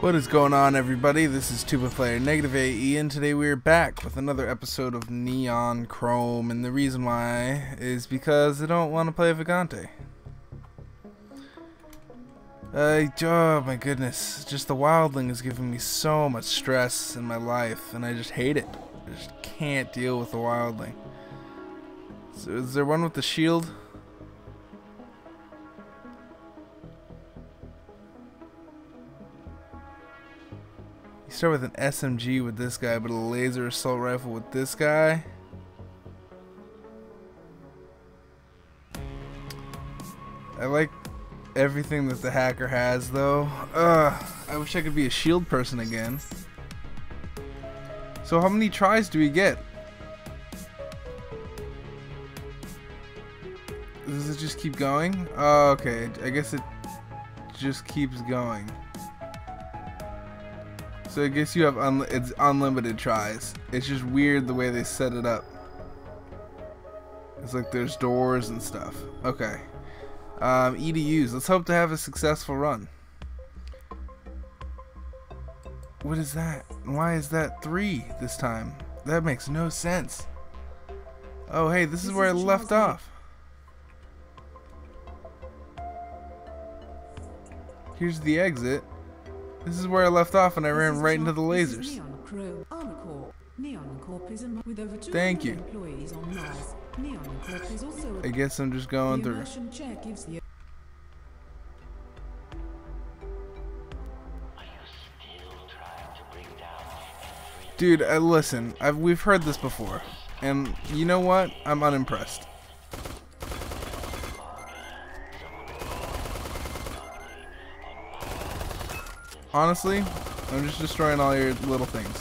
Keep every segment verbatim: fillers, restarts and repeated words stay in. What is going on, everybody? This is TubaPlyr negative A E, and today we are back with another episode of Neon Chrome. And the reason why is because I don't want to play Vagante. Uh, oh my goodness, just the wildling is giving me so much stress in my life, and I just hate it. I just can't deal with the wildling. So is there one with the shield? You start with an S M G with this guy, but a laser assault rifle with this guy. I like everything that the hacker has, though. Ugh, I wish I could be a shield person again. So how many tries do we get? Does it just keep going? Oh, okay. I guess it just keeps going. So I guess you have un it's unlimited tries. It's just weird the way they set it up. It's like there's doors and stuff. Okay. Um, E D Us. Let's hope to have a successful run. What is that? Why is that three this time? That makes no sense. Oh, hey, this, this is where I left off. Here's the exit. This is where I left off, and I ran right into the lasers. Neon Chrome, Omnicorp. Neon Corp is with over Thank you. Employees on Mars. Neon Corp is also I guess I'm just going through. The... Dude, I, listen, I've, we've heard this before, and you know what? I'm unimpressed. Honestly, I'm just destroying all your little things.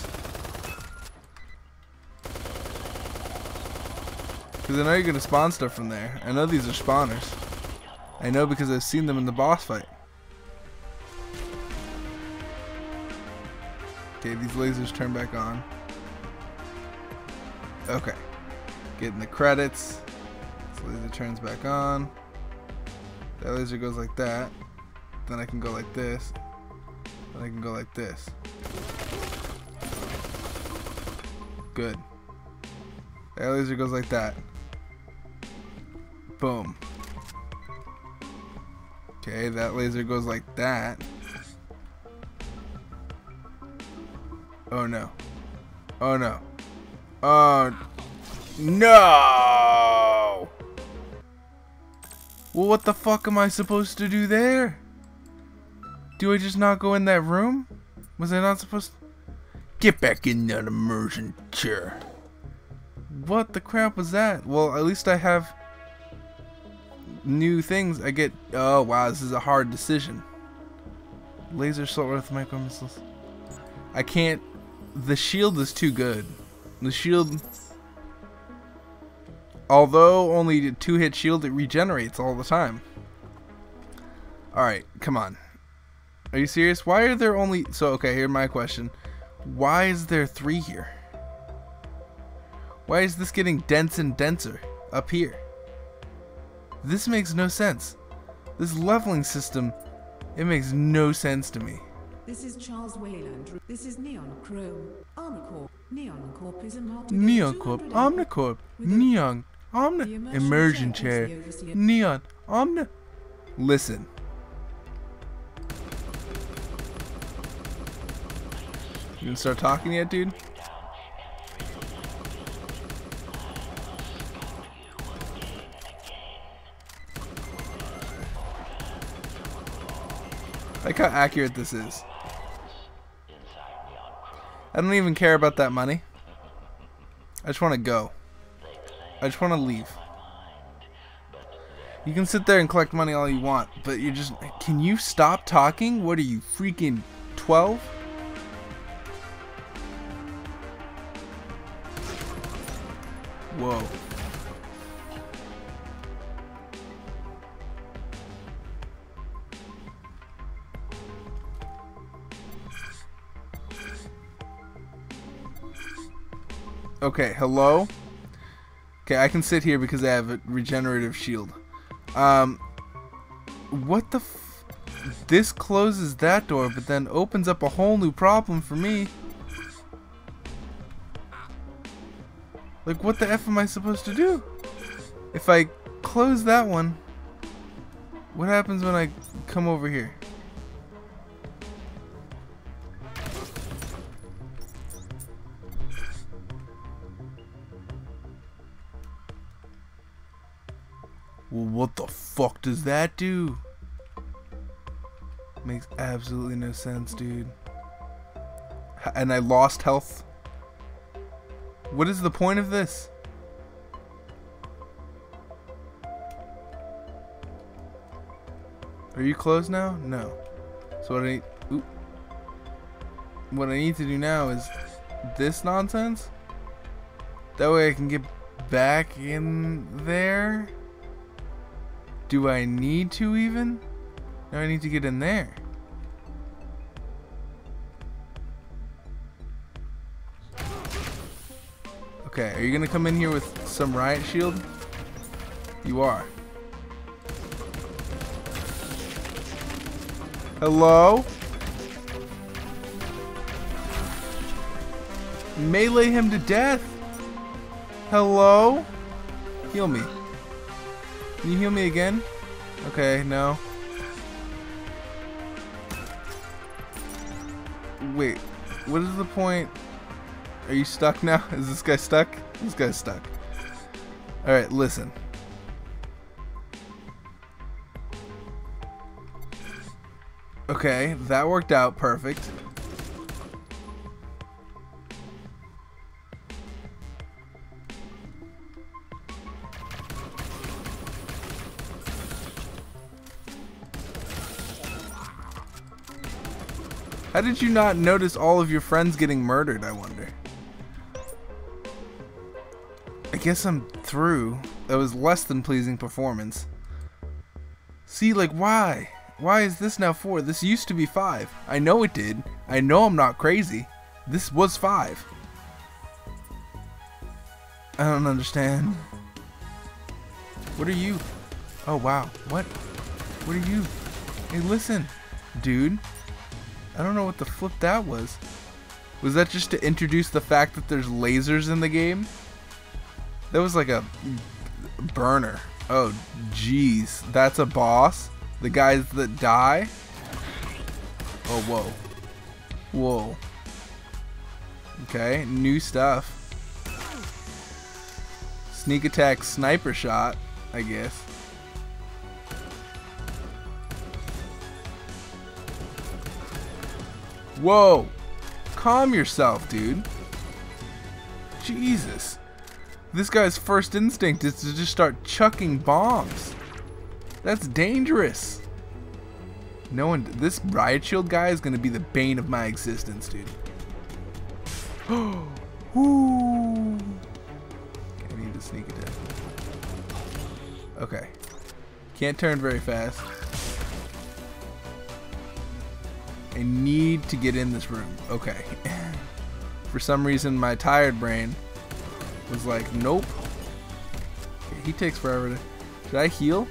Because I know you're going to spawn stuff from there. I know these are spawners. I know because I've seen them in the boss fight. Okay, these lasers turn back on. Okay. Getting the credits. This laser turns back on. That laser goes like that. Then I can go like this. I can go like this. Good. That laser goes like that. Boom. Okay, that laser goes like that. Oh no. Oh no. Oh no! Well, what the fuck am I supposed to do there? Do I just not go in that room? Was I not supposed to? Get back in that immersion chair. What the crap was that? Well, at least I have new things. I get. Oh, wow, this is a hard decision. Laser assault rifle with micro missiles. I can't. The shield is too good. The shield. Although only a two hit shield, it regenerates all the time. Alright, come on. Are you serious? Why are there only... So, okay, here's my question. Why is there three here? Why is this getting dense and denser up here? This makes no sense. This leveling system, it makes no sense to me. This is Charles Weyland. This is Neon Chrome. Omnicorp. Neon Corp is a Neon Corp. Omnicorp. Neon. Omni... Immersion chair. Neon. Omni... Listen. You didn't start talking yet, dude? Like how accurate this is. I don't even care about that money. I just want to go. I just want to leave. You can sit there and collect money all you want, but you just... Can you stop talking? What are you, freaking twelve? Whoa. Okay, hello? Okay, I can sit here because I have a regenerative shield. Um, what the f... this closes that door, but then opens up a whole new problem for me. Like, what the F am I supposed to do? If I close that one, what happens when I come over here? Well, what the fuck does that do? Makes absolutely no sense, dude. And I lost health. What is the point of this? Are you closed now? No. So what I need, oop, what I need to do now is this nonsense. That way I can get back in there. Do I need to even? No, I need to get in there. Okay, are you gonna come in here with some riot shield? You are. Hello? Melee him to death! Hello? Heal me. Can you heal me again? Okay, no. Wait, what is the point? Are you stuck now? Is this guy stuck? This guy's stuck. Alright, listen. Okay, that worked out perfect. How did you not notice all of your friends getting murdered, I wonder? I guess I'm through. That was less than pleasing performance. See, like, why? Why is this now four? This used to be five. I know it did. I know I'm not crazy. This was five. I don't understand. What are you? Oh, wow. What? What are you? Hey, listen, dude. I don't know what the flip that was. Was that just to introduce the fact that there's lasers in the game? That was like a burner. Oh, jeez. That's a boss? The guys that die? Oh, whoa. Whoa. Okay, new stuff. Sneak attack, sniper shot, I guess. Whoa. Calm yourself, dude. Jesus. This guy's first instinct is to just start chucking bombs. That's dangerous. No one. This riot shield guy is gonna be the bane of my existence, dude. Woo. I need to sneak attack. Okay. Can't turn very fast. I need to get in this room. Okay. For some reason, my tired brain was like, nope. Okay, he takes forever to. Should I heal?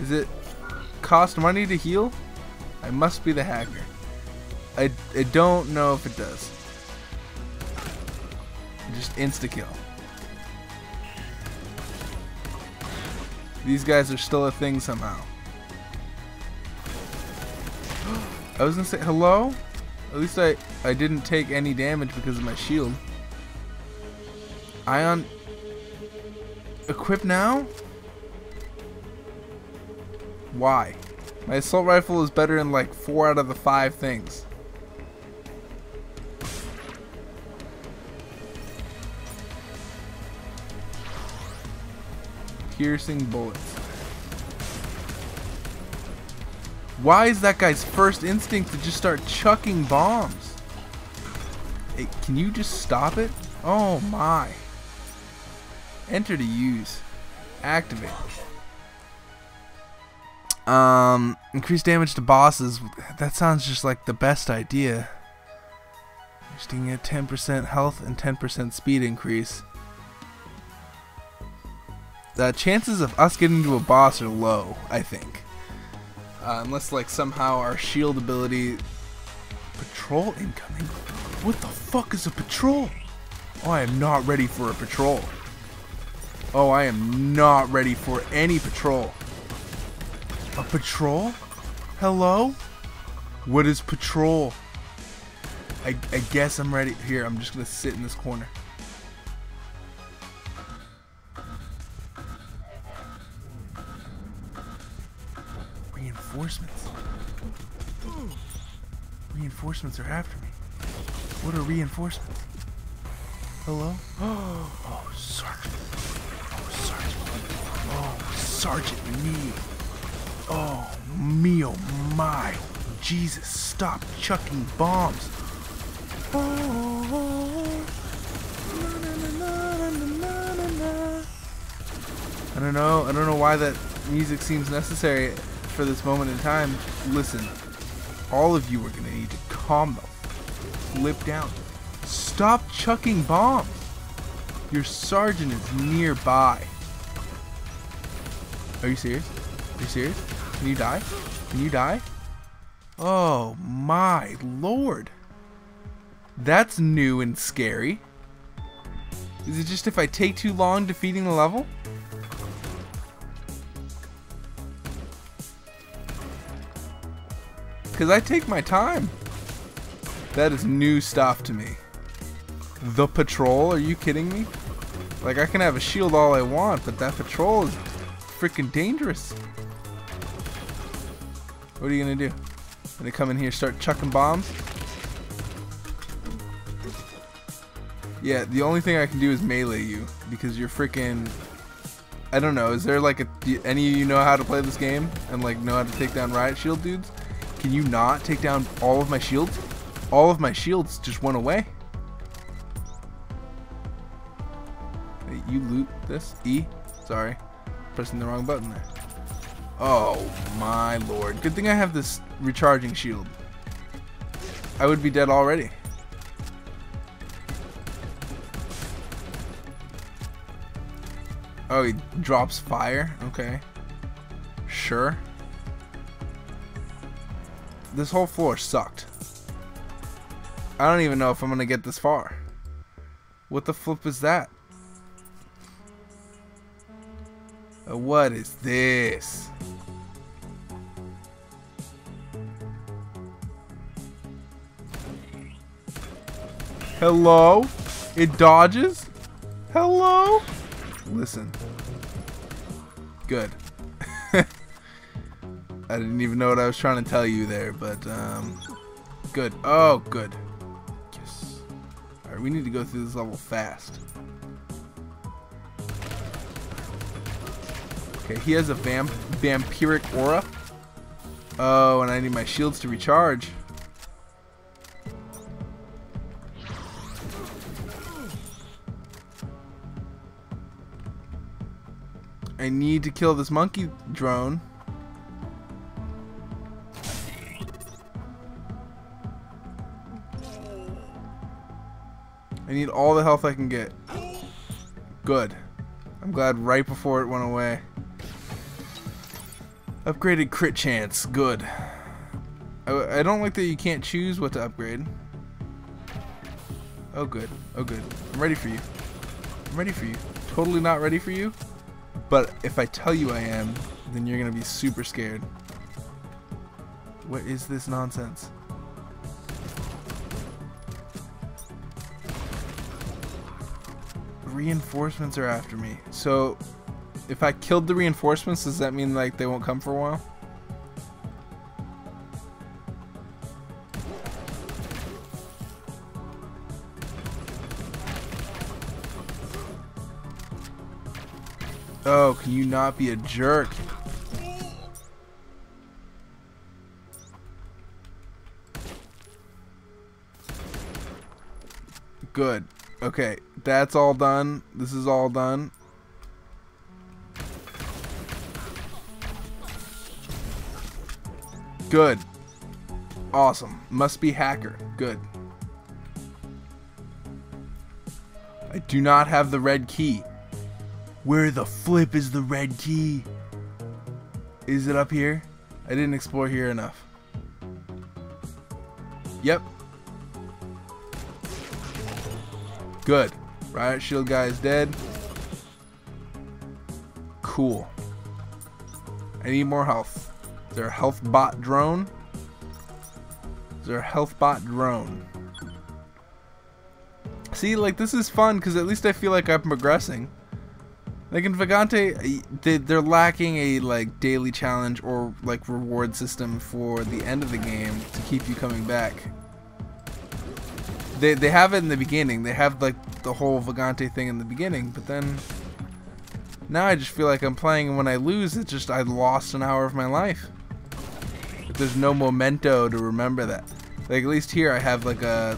Is it cost money to heal? I must be the hacker. I, I don't know if it does. Just insta-kill. These guys are still a thing somehow. I was gonna say, hello? At least I, I didn't take any damage because of my shield. Ion... Equip now? Why? My assault rifle is better in like four out of the five things. Piercing bullets. Why is that guy's first instinct to just start chucking bombs? Hey, can you just stop it? Oh my. Enter to use. Activate. Um, increase damage to bosses. That sounds just like the best idea. Just getting a ten percent health and ten percent speed increase. The chances of us getting to a boss are low, I think. Uh, unless like somehow our shield ability... Patrol incoming? What the fuck is a patrol? Oh, I am not ready for a patrol. Oh, I am not ready for any patrol. A patrol? Hello? What is patrol? I, I guess I'm ready. Here, I'm just gonna sit in this corner. Reinforcements. Reinforcements are after me. What are reinforcements? Hello? Oh, Sergeant. Oh, Sergeant. Oh, Sergeant Neil. Oh, me, oh, my. Jesus, stop chucking bombs. I don't know. I don't know why that music seems necessary for this moment in time. Listen, all of you are going to need to calm the flip down. Stop chucking bombs. Your sergeant is nearby. Are you serious? Are you serious? Can you die? Can you die? Oh my lord. That's new and scary. Is it just if I take too long defeating the level? Because I take my time. That is new stuff to me. The patrol? Are you kidding me? Like, I can have a shield all I want, but that patrol is freaking dangerous. What are you going to do? Going to come in here, start chucking bombs? Yeah, the only thing I can do is melee you, because you're freaking... I don't know, is there like a... Do any of you know how to play this game? And like know how to take down riot shield dudes? Can you not take down all of my shields? All of my shields just went away. Wait, you loot this? E? Sorry. Pressing the wrong button there. Oh my lord. Good thing I have this recharging shield. I would be dead already. Oh, he drops fire? Okay. Sure. This whole floor sucked. I don't even know if I'm gonna get this far. What the flip is that? Uh, what is this? Hello? It dodges? Hello? Listen. Good. I didn't even know what I was trying to tell you there, but um good. Oh, good. Yes. All right, we need to go through this level fast. Okay, he has a vamp vampiric aura. Oh, and I need my shields to recharge. I need to kill this monkey drone. I need all the health I can get. Good. I'm glad right before it went away. Upgraded crit chance. Good. I, I don't like that you can't choose what to upgrade. Oh good. Oh good. I'm ready for you. I'm ready for you. Totally not ready for you. But if I tell you I am, then you're gonna be super scared. What is this nonsense? Reinforcements are after me. So if I killed the reinforcements, does that mean like they won't come for a while? Oh, can you not be a jerk? Good. Okay, that's all done. This is all done. Good. Awesome. Must be hacker. Good. I do not have the red key. Where the flip is the red key? Is it up here? I didn't explore here enough. Yep. Good. Riot Shield guy is dead. Cool. I need more health. Is there a health bot drone? Is there a health bot drone? See, like, this is fun because at least I feel like I'm progressing. Like in Vagante, they, they're lacking a like daily challenge or like reward system for the end of the game to keep you coming back. They, they have it in the beginning. They have like the whole Vagante thing in the beginning, but then now I just feel like I'm playing, and when I lose, it's just I lost an hour of my life. But there's no memento to remember that. Like, at least here I have like a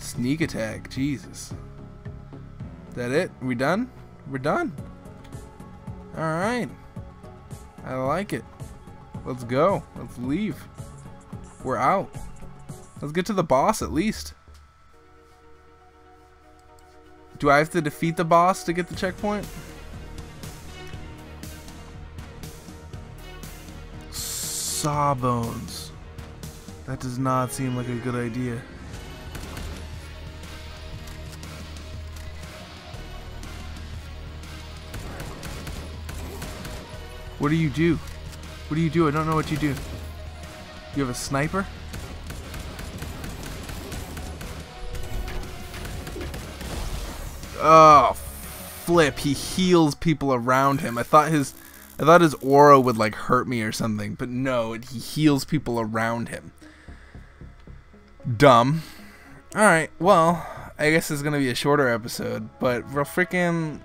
sneak attack. Jesus. That it? We done? We're done. Alright. I like it. Let's go. Let's leave. We're out. Let's get to the boss at least. Do I have to defeat the boss to get the checkpoint? Sawbones. That does not seem like a good idea. What do you do? What do you do? I don't know what you do. You have a sniper? Oh, flip. He heals people around him. I thought his I thought his aura would like hurt me or something, but no, he heals people around him. Dumb. All right. Well, I guess it's going to be a shorter episode, but we're freaking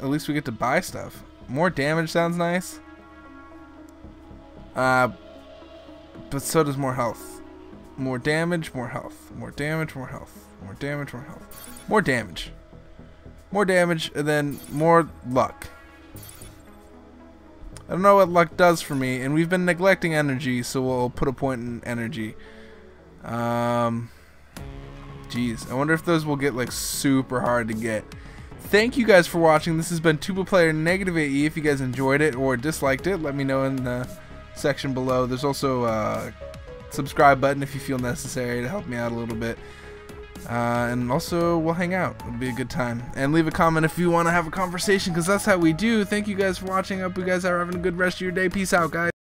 at least we get to buy stuff. More damage sounds nice. Uh, but so does more health. More damage, more health. More damage, more health. More damage, more health. More damage. More damage, and then more luck. I don't know what luck does for me, and we've been neglecting energy, so we'll put a point in energy. Um, geez, I wonder if those will get like super hard to get. Thank you guys for watching. This has been TubaPlyr negative A E. If you guys enjoyed it or disliked it, let me know in the section below. There's also a subscribe button if you feel necessary to help me out a little bit. Uh, and also, we'll hang out. It'll be a good time. And leave a comment if you want to have a conversation, because that's how we do. Thank you guys for watching. I hope you guys are having a good rest of your day. Peace out, guys.